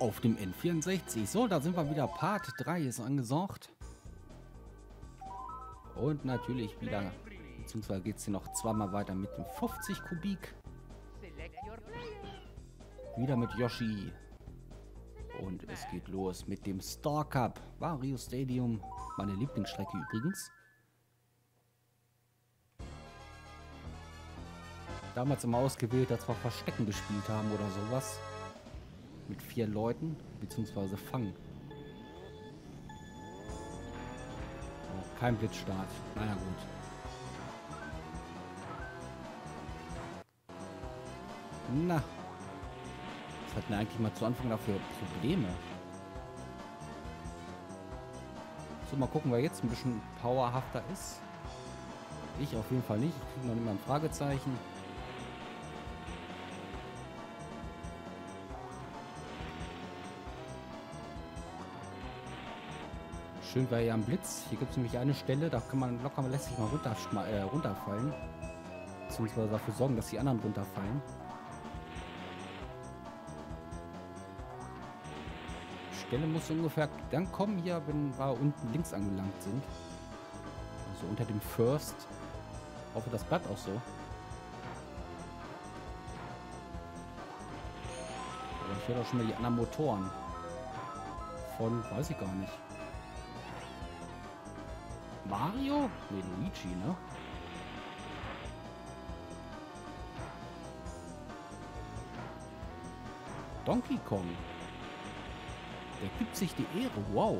auf dem N64. So, da sind wir wieder. Part 3 ist angesagt. Und natürlich wieder, beziehungsweise geht es hier noch zweimal weiter mit dem 50 Kubik. Wieder mit Yoshi. Und es geht los mit dem Star Cup. Wario Stadium. Meine Lieblingsstrecke übrigens. Damals immer ausgewählt, als wir Verstecken gespielt haben oder sowas. Mit 4 Leuten, beziehungsweise Fang. Oh, kein Blitzstart. Naja, gut. Na. Was hatten wir eigentlich mal zu Anfang dafür Probleme? So, mal gucken, wer jetzt ein bisschen powerhafter ist. Ich auf jeden Fall nicht. Ich kriege noch immer ein Fragezeichen. Schön wäre ja ein Blitz. Hier gibt es nämlich eine Stelle, da kann man locker lässig mal runterfallen. Beziehungsweise dafür sorgen, dass die anderen runterfallen. Die Stelle muss ungefähr dann kommen hier, wenn wir unten links angelangt sind. Also unter dem First. Ich hoffe, das bleibt auch so. Aber ich höre doch schon mal die anderen Motoren. Von, weiß ich gar nicht. Mario? Ne, Luigi, ne? Donkey Kong. Der gibt sich die Ehre, wow.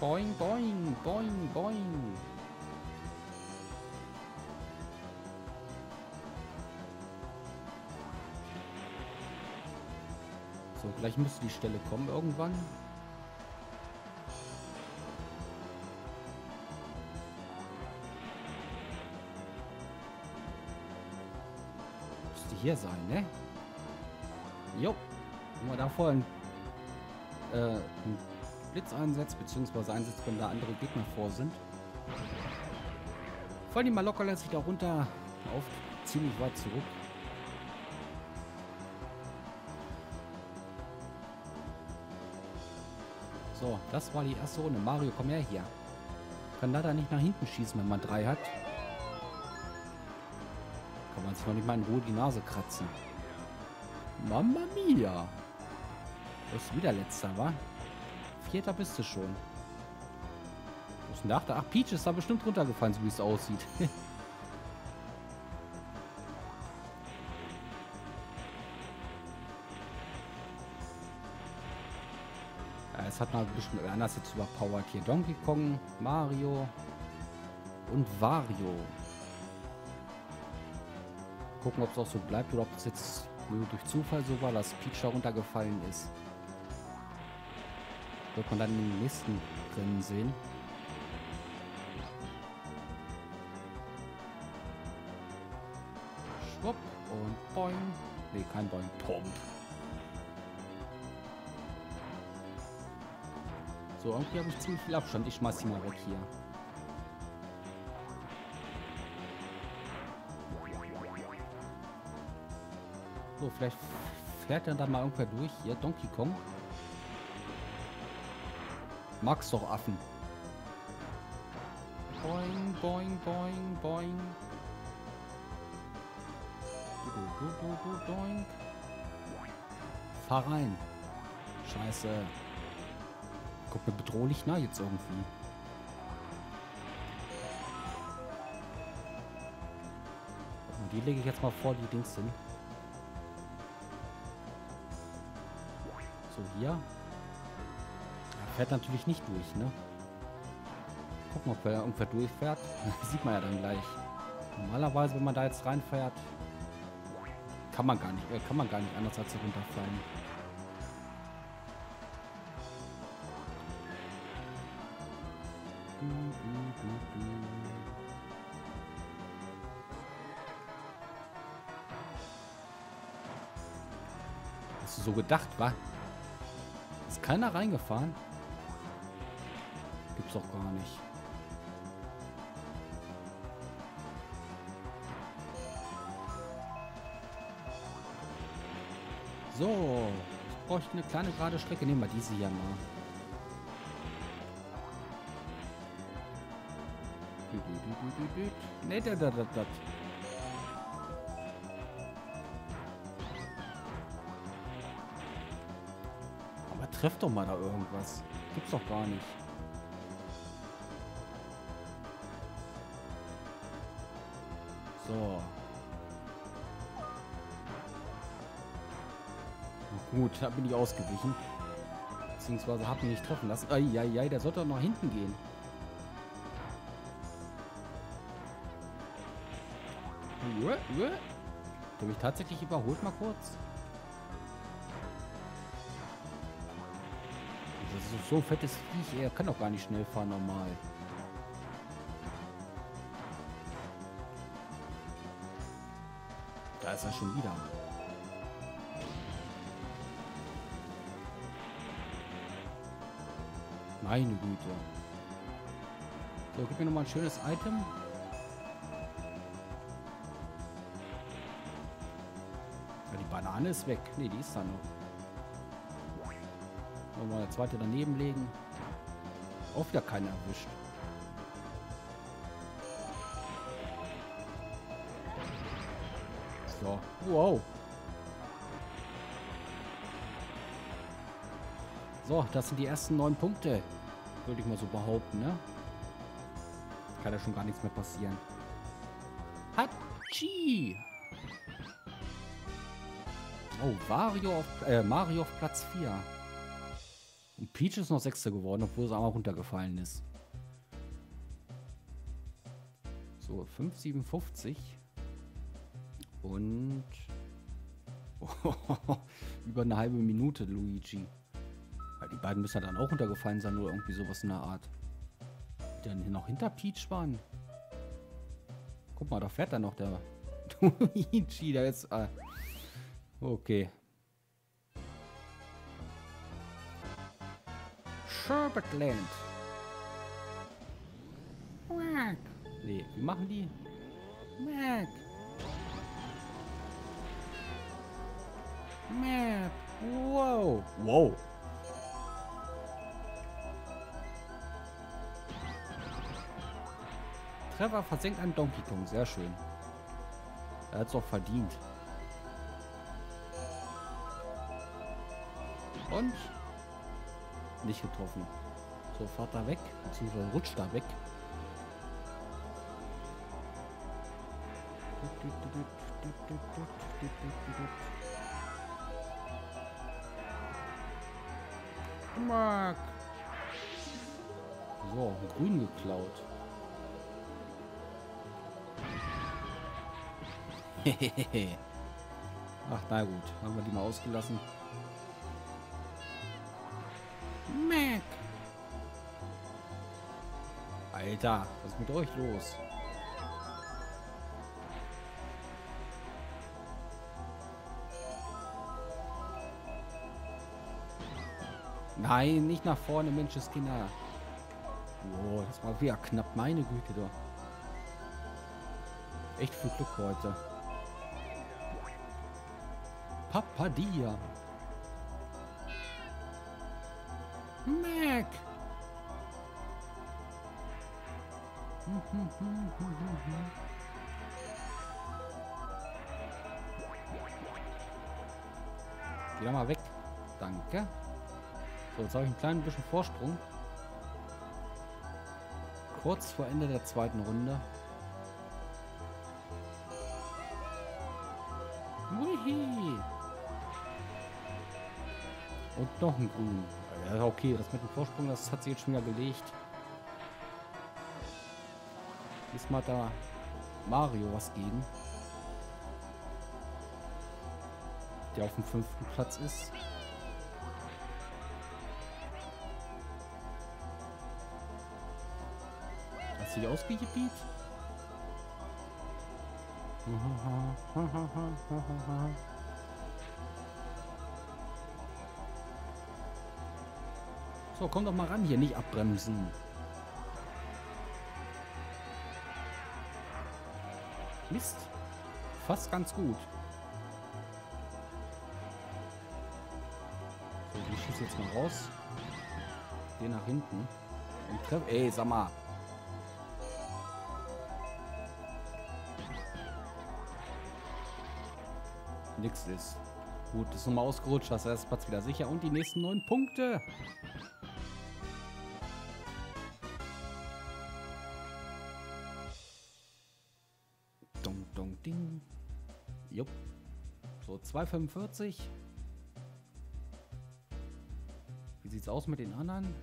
Boing, boing, boing, boing. So, gleich müsste die Stelle kommen irgendwann. Hier sein, ne? Jo. Wenn man da vorhin einen Blitz einsetzt, beziehungsweise einsetzt, wenn da andere Gegner vor sind. Fallen die mal locker lässt sich da runter auf ziemlich weit zurück. So, das war die erste Runde. Mario, komm her hier. Kann leider nicht nach hinten schießen, wenn man 3 hat. Man sich noch nicht mal in Ruhe die Nase kratzen. Mama mia! Das ist wieder letzter, wa? 4. bist du schon. Was ist denn der 8.? Ach, Peach ist da bestimmt runtergefallen, so wie es aussieht. Ja, es hat mal ein bisschen anders jetzt überpowert hier. Donkey Kong, Mario und Wario. Gucken, ob es auch so bleibt oder ob es jetzt nur durch Zufall so war, dass Peach runtergefallen ist. Wird man dann in den nächsten Rennen sehen. Schwupp und boing. Ne, kein boing. Pom. So, irgendwie habe ich ziemlich viel Abstand. Ich schmeiß die mal weg hier. So, vielleicht fährt er dann mal irgendwer durch. Hier, Donkey Kong. Mag's doch, Affen. Boing, boing, boing, boing. Boing. Fahr rein. Scheiße. Guck mir bedrohlich nah jetzt irgendwie. Und die lege ich jetzt mal vor, die Dings hin. So, hier. Er fährt natürlich nicht durch, ne? Guck mal, ob er irgendwer durchfährt. Das sieht man ja dann gleich. Normalerweise, wenn man da jetzt reinfährt, kann man gar nicht anders als runterfallen. Hast du so gedacht, wa? Keiner reingefahren? Gibt's doch gar nicht. So, ich brauche eine kleine gerade Strecke. Nehmen wir diese hier mal. Ne, da. Aber trefft doch mal da irgendwas. Gibt's doch gar nicht. So. Gut, da bin ich ausgewichen. Beziehungsweise habe mich nicht treffen lassen. Eieiei, der sollte doch nach hinten gehen. Du mich tatsächlich überholt mal kurz. Das ist so fettes Viech, er kann doch gar nicht schnell fahren normal. Da ist er schon wieder. Meine Güte. So, gib mir nochmal ein schönes Item. Ja, die Banane ist weg. Ne, die ist da noch. Nochmal eine zweite daneben legen. Auch wieder keiner erwischt. So, wow. So, das sind die ersten 9 Punkte. Würde ich mal so behaupten, ne? Kann ja schon gar nichts mehr passieren. Hatschi! Oh, Mario auf Platz 4. Und Peach ist noch 6. geworden, obwohl sie einmal runtergefallen ist. So, 5,57. Und... Oh, über eine halbe Minute, Luigi. Die beiden müssen ja dann auch runtergefallen sein oder irgendwie sowas in der Art. Die dann noch hinter Peach waren. Guck mal, da fährt dann noch der Luigi. Da jetzt. Okay. Sherbetland. Mac. Nee, wie machen die? Mac. Map. Wow. Wow. Treffer versenkt einen Donkey Kong. Sehr schön. Er hat es doch verdient. Und? Nicht getroffen. So, fahrt da weg. Beziehungsweise rutscht da weg. Mark. So, grün geklaut. Ach, na gut. Haben wir die mal ausgelassen. Mac. Alter, was ist mit euch los? Nein, nicht nach vorne, Mensch, ist Kinder. Oh, das war wieder knapp. Meine Güte, doch. Echt viel Glück heute. Papadia. Mac. Geh da mal weg. Danke. So, jetzt habe ich einen kleinen bisschen Vorsprung. Kurz vor Ende der zweiten Runde. Wihi. Und noch ein Grün. Ja, okay, das mit dem Vorsprung, das hat sie jetzt schon wieder gelegt. Diesmal hat da Mario was gegen. Der auf dem 5. Platz ist. Hat sie ausgepiet? So, komm doch mal ran hier, nicht abbremsen. Mist. Fast ganz gut. schieße jetzt mal raus. Geh nach hinten. Und treff. Ey, sag mal. Nix ist. Gut, ist nochmal ausgerutscht. Das erste Platz wieder sicher. Und die nächsten 9 Punkte. Dong, dong, ding. Jupp. So, 2,45. Wie sieht's aus mit den anderen?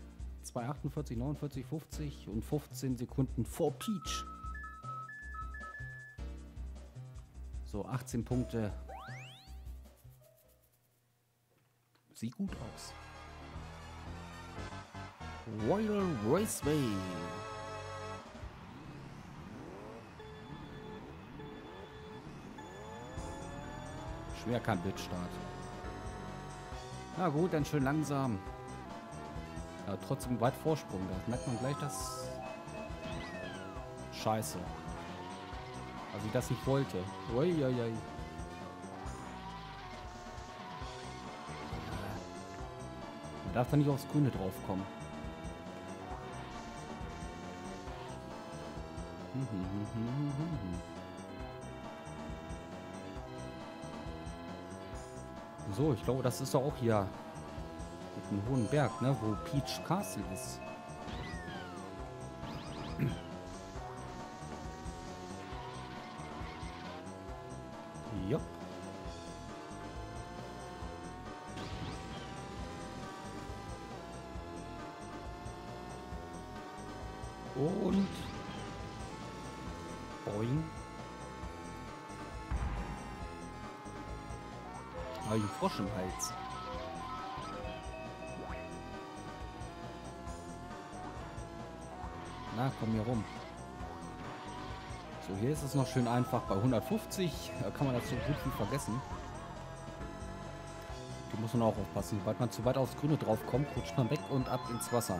2,48, 49, 50 und 15 Sekunden vor Peach. So, 18 Punkte. Sieht gut aus. Royal Raceway. Schwer kein Blitzstart. Na gut, dann schön langsam. Ja, trotzdem weit Vorsprung. Da merkt man gleich, dass... Scheiße. Also ich das nicht wollte. Uiuiui. Man darf da nicht aufs Grüne drauf kommen. So, ich glaube, das ist doch auch hier mit einem hohen Berg, ne, wo Peach Castle ist. Jupp. Und boing. Ah, ein Frosch im Hals. Na, komm hier rum. So, hier ist es noch schön einfach bei 150. Da kann man das so gut wie vergessen. Die muss man auch aufpassen. Sobald man zu weit aufs Grüne drauf kommt, rutscht man weg und ab ins Wasser.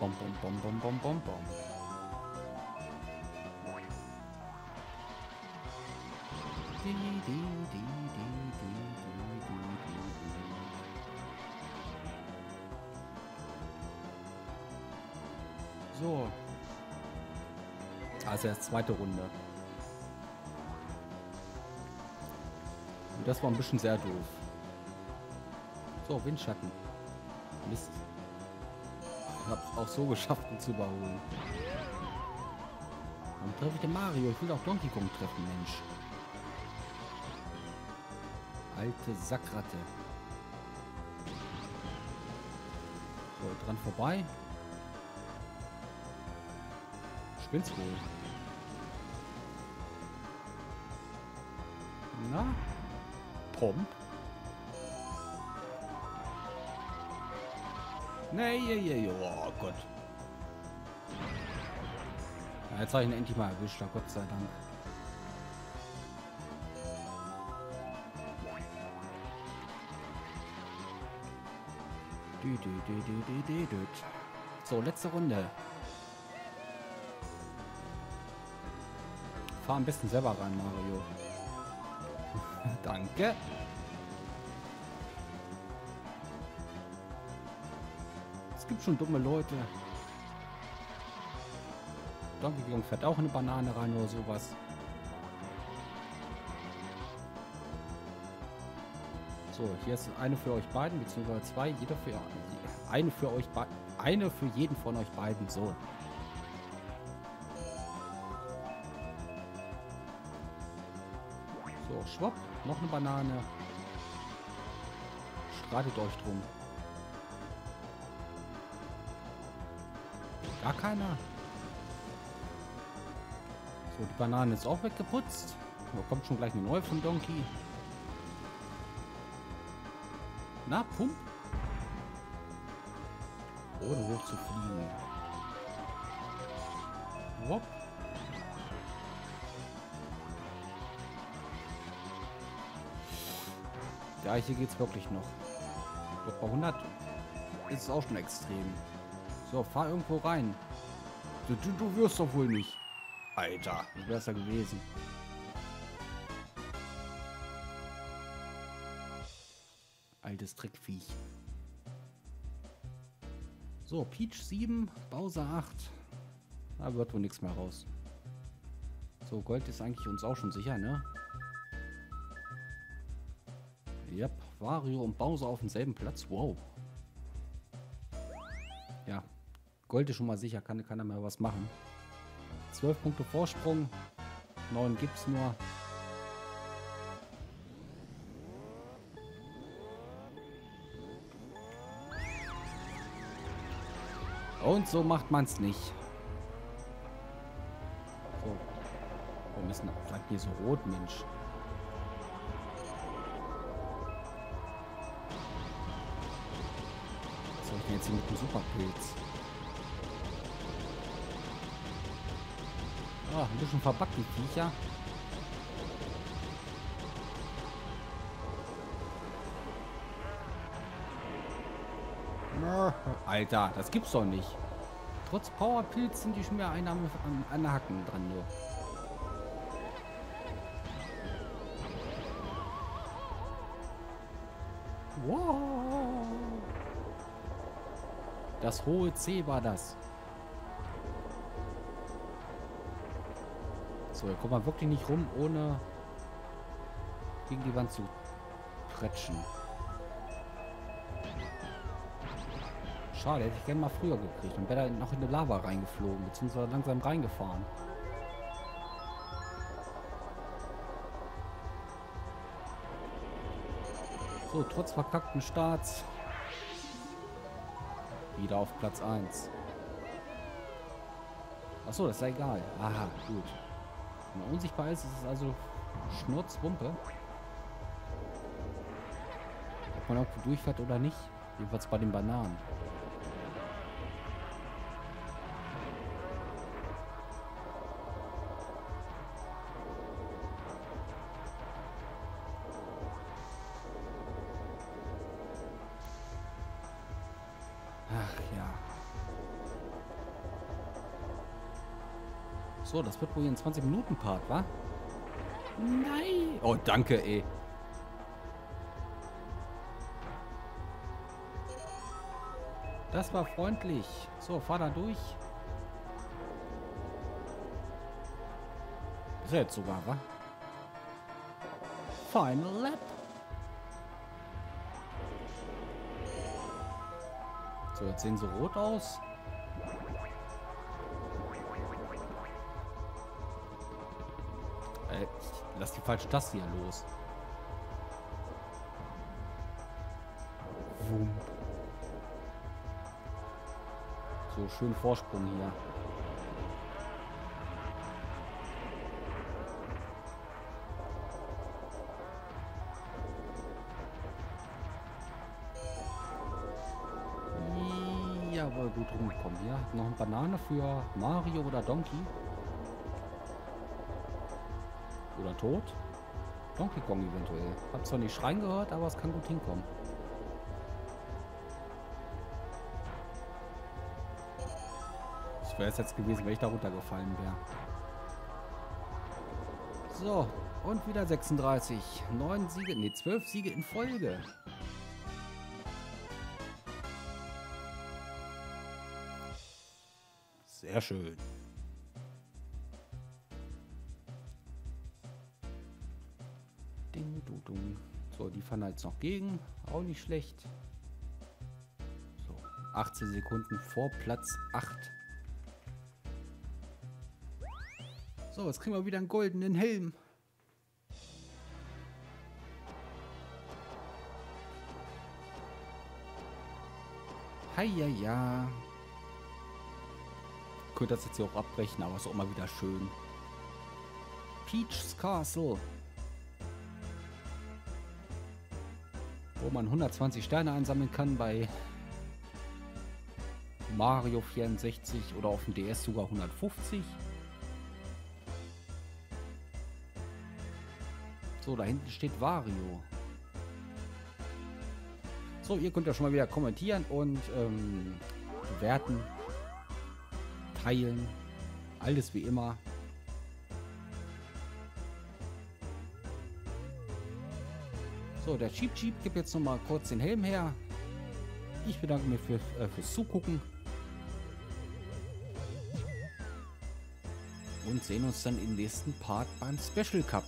Bom, bom, bom, bom, bom, bom, bom. So. Also erst zweite Runde. Und das war ein bisschen sehr doof. So, Windschatten. Mist. Ich hab's auch so geschafft, ihn zu überholen. Warum treffe ich den Mario? Ich will auch Donkey Kong treffen, Mensch. Alte Sackratte. So, dran vorbei. Spinn's wohl. Na? Pomp? Nee, je, oh Gott. Ja, jetzt habe ich ihn endlich mal erwischt, oh Gott sei Dank. So, letzte Runde. Fahr am besten selber rein, Mario. Danke. Es gibt schon dumme Leute. Donkey Kong fährt auch eine Banane rein oder sowas. So, hier ist eine für euch beiden, beziehungsweise zwei, jeder für eine für euch beiden, eine für jeden von euch beiden, so. So, schwupp, noch eine Banane. Streitet euch drum. Gar keiner. So, die Banane ist auch weggeputzt. Da kommt schon gleich eine neue von Donkey. Na, Pump. Ohne hoch zu fliegen. Wop. Ja, hier geht's wirklich noch. Doch bei 100 ist es auch schon extrem. So, fahr irgendwo rein. Du wirst doch wohl nicht. Alter, das wär's ja gewesen. Altes Trickviech. So, Peach 7, Bowser 8. Da wird wohl nichts mehr raus. So, Gold ist eigentlich uns auch schon sicher, ne? Yep, Wario und Bowser auf demselben Platz. Wow. Ja, Gold ist schon mal sicher, kann er mal was machen. 12 Punkte Vorsprung. 9 gibt's nur. Und so macht man's nicht. So. Wir müssen auch bleiben hier so rot, Mensch. Was soll ich denn jetzt hier mit dem Superpilz? Ah, ein bisschen verbackt, die Viecher. Alter, das gibt's doch nicht. Trotz Powerpilz sind die schon mehr an Hacken dran, nur. Wow. Das hohe C war das. So, da kommt man wirklich nicht rum, ohne gegen die Wand zu pretschen. Schade, hätte ich gerne mal früher gekriegt. Dann wäre er noch in die Lava reingeflogen, beziehungsweise langsam reingefahren. So, trotz verkackten Starts. Wieder auf Platz 1. Achso, das ist ja egal. Aha, gut. Wenn man unsichtbar ist, ist es also Schnurzwumpe. Ob man irgendwo durchfährt oder nicht. Jedenfalls bei den Bananen. So, das wird wohl hier ein 20-Minuten-Part, wa? Nein! Oh, danke, ey. Das war freundlich. So, fahr da durch. Ist er jetzt sogar, wa? Final Lap. So, jetzt sehen sie rot aus. Lass die falsche Taste hier los. Boom. So, schön Vorsprung hier. Jawohl, gut rumgekommen hier. Noch eine Banane für Mario oder Donkey. Oder tot? Donkey Kong eventuell. Hab zwar nicht schreien gehört, aber es kann gut hinkommen. Das wäre es jetzt gewesen, wenn ich da runtergefallen wäre. So, und wieder 36. 9 Siege, nee, 12 Siege in Folge. Sehr schön. So, die fahren jetzt noch gegen. Auch nicht schlecht. So, 18 Sekunden vor Platz 8. So, jetzt kriegen wir wieder einen goldenen Helm. Heieiei. Ich könnte das jetzt hier auch abbrechen, aber ist auch mal wieder schön. Peach Castle. Wo man 120 Sterne einsammeln kann bei Mario 64 oder auf dem DS sogar 150. So, da hinten steht Wario. So, ihr könnt ja schon mal wieder kommentieren und bewerten, teilen, alles wie immer. So, der Cheep Cheep gibt jetzt nochmal kurz den Helm her. Ich bedanke mich fürs Zugucken. Und sehen uns dann im nächsten Part beim Special Cup.